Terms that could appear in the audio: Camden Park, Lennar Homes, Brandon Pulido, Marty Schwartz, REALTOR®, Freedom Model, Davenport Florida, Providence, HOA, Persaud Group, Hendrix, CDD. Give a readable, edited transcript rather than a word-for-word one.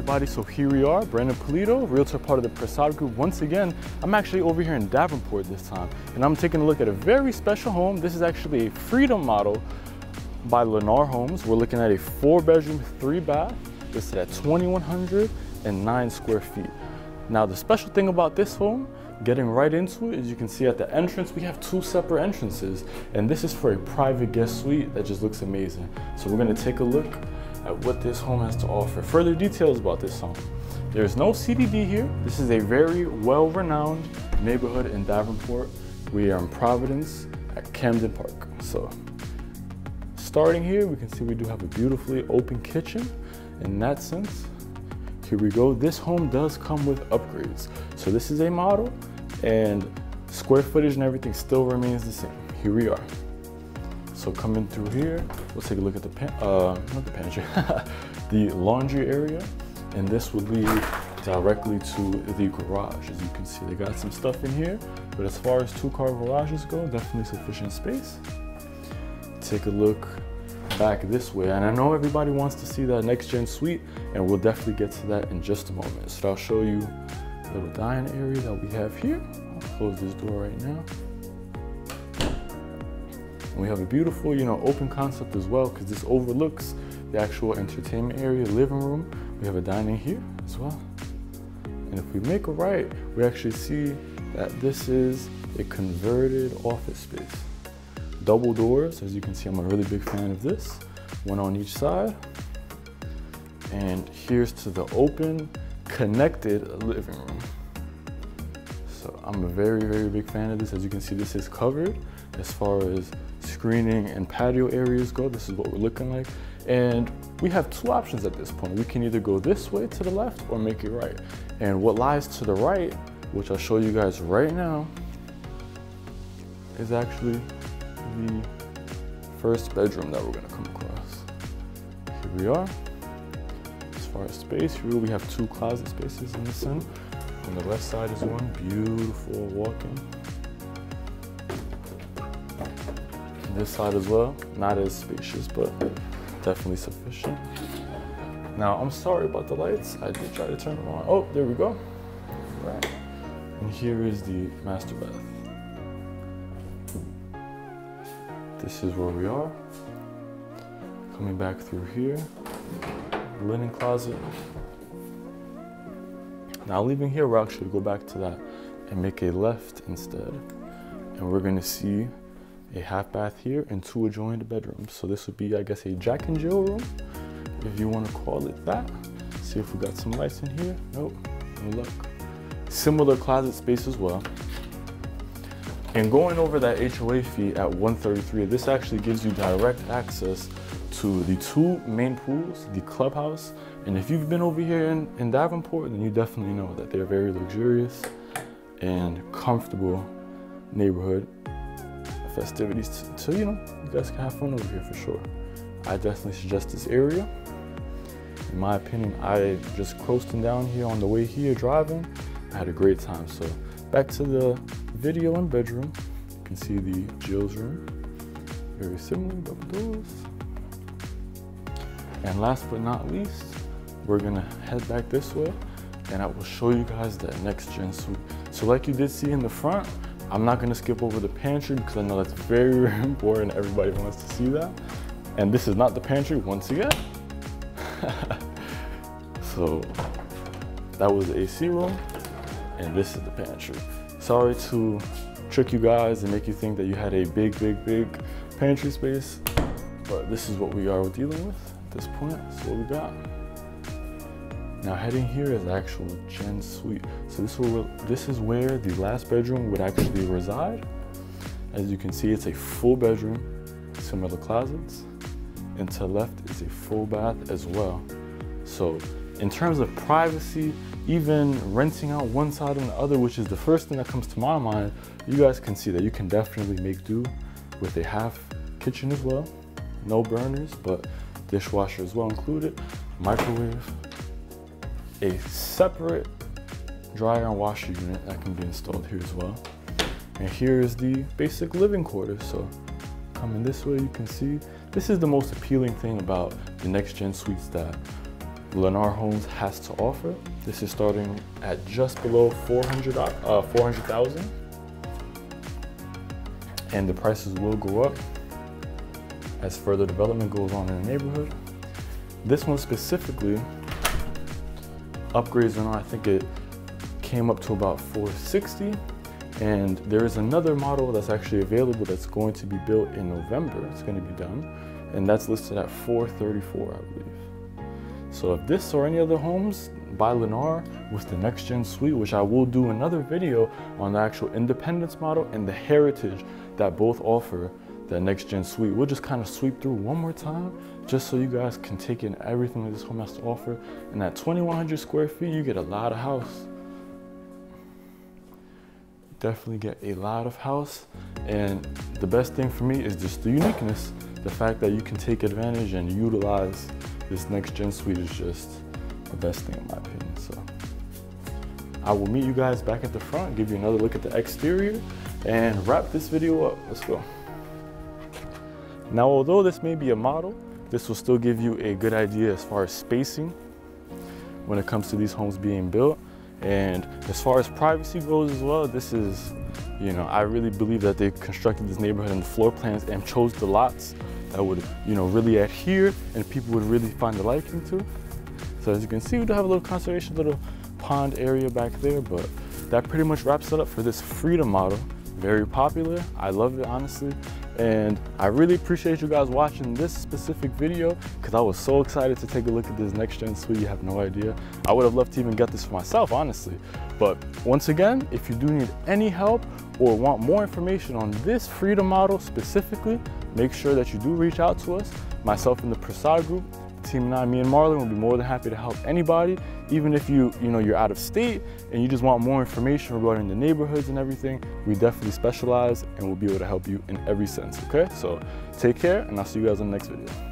everybody. So here we are, Brandon Pulido, realtor part of the Persaud Group. Once again, I'm actually over here in Davenport this time, and I'm taking a look at a very special home. This is actually a Freedom model by Lennar Homes. We're looking at a 4-bedroom, 3-bath. Listed at 2,109 square feet. Now, the special thing about this home, getting right into it, as you can see at the entrance, we have two separate entrances, and this is for a private guest suite that just looks amazing. So we're gonna take a look at what this home has to offer. Further details about this home. There's no CDD here. This is a very well-renowned neighborhood in Davenport. We are in Providence at Camden Park. So starting here, we can see we do have a beautifully open kitchen. In that sense, here we go. This home does come with upgrades. So this is a model, and square footage and everything still remains the same. Here we are. So coming through here, we'll take a look at the laundry area. And this will lead directly to the garage. As you can see, they got some stuff in here, but as far as two-car garages go, definitely sufficient space. Take a look back this way, and I know everybody wants to see that next-gen suite, and we'll definitely get to that in just a moment. So I'll show you the little dining area that we have here. I'll close this door right now. And we have a beautiful, you know, open concept as well, because this overlooks the actual entertainment area, living room. We have a dining here as well. And if we make a right, we actually see that this is a converted office space. Double doors, as you can see, I'm a really big fan of this. One on each side. And here's to the open, connected living room. So I'm a very, very big fan of this. As you can see, this is covered as far as screening and patio areas go. This is what we're looking like. And we have two options at this point. We can either go this way to the left or make it right. And what lies to the right, which I'll show you guys right now, is actually the first bedroom that we're gonna come across. Here we are. As far as space, here we have two closet spaces in this end. On the left side is one, beautiful walk-in. This side as well, not as spacious, but definitely sufficient. Now, I'm sorry about the lights. I did try to turn them on. Oh, there we go. All right. And here is the master bath. This is where we are. Coming back through here, linen closet. Now leaving here, we're actually go back to that and make a left instead. And we're gonna see a half bath here and two adjoined bedrooms. So this would be, I guess, a Jack and Jill room, if you wanna call it that. See if we got some lights in here. Nope, no luck. Similar closet space as well. And going over that HOA fee at 133, this actually gives you direct access to the two main pools, the clubhouse. And if you've been over here in Davenport, then you definitely know that they're very luxurious and comfortable neighborhood festivities. So, you know, you guys can have fun over here for sure. I definitely suggest this area. In my opinion, I just coasting down here on the way here driving. I had a great time. So back to the video and bedroom. You can see the Jill's room. Very similar, double doors. And last but not least, we're gonna head back this way and I will show you guys that next gen suite. So like you did see in the front, I'm not gonna skip over the pantry because I know that's very, very important. Everybody wants to see that. And this is not the pantry once again. So that was the AC room and this is the pantry. Sorry to trick you guys and make you think that you had a big pantry space, but this is what we are dealing with at this point. That's what we got. Now heading here is the actual gen suite. So this is where the last bedroom would actually reside. As you can see, it's a full bedroom, similar closets, and to the left is a full bath as well. So in terms of privacy, even renting out one side and the other, which is the first thing that comes to my mind, you guys can see that you can definitely make do with a half kitchen as well. No burners, but dishwasher as well included. Microwave, a separate dryer and washer unit that can be installed here as well. And here is the basic living quarters. So coming this way, you can see, this is the most appealing thing about the next gen suites that Lennar Homes has to offer. This is starting at just below $400,000, and the prices will go up as further development goes on in the neighborhood. This one specifically, upgrades or not, I think it came up to about 460, and there is another model that's actually available that's going to be built in November. It's going to be done, and that's listed at 434, I believe. So if this or any other homes by Lennar with the next gen suite, which I will do another video on the actual Independence model and the Heritage that both offer the next gen suite, we'll just kind of sweep through one more time just so you guys can take in everything that this home has to offer. And at 2,100 square feet, you get a lot of house. Definitely get a lot of house. And the best thing for me is just the uniqueness. The fact that you can take advantage and utilize this next gen suite is just the best thing in my opinion. So I will meet you guys back at the front, give you another look at the exterior, and wrap this video up. Let's go. Now, although this may be a model, this will still give you a good idea as far as spacing when it comes to these homes being built. And as far as privacy goes as well, this is, you know, I really believe that they constructed this neighborhood and the floor plans and chose the lots that would, you know, really adhere and people would really find a liking to. So as you can see, we do have a little conservation, little pond area back there, but that pretty much wraps it up for this Freedom model. Very popular, I love it honestly. And I really appreciate you guys watching this specific video because I was so excited to take a look at this next gen suite. You have no idea. I would have loved to even get this for myself, honestly. But once again, if you do need any help or want more information on this Freedom model specifically, make sure that you do reach out to us. Myself and the Persaud Group, the team and I, me and Marlon, will be more than happy to help anybody. Even if you're out of state and you just want more information regarding the neighborhoods and everything, we definitely specialize and we'll be able to help you in every sense, okay? So take care, and I'll see you guys in the next video.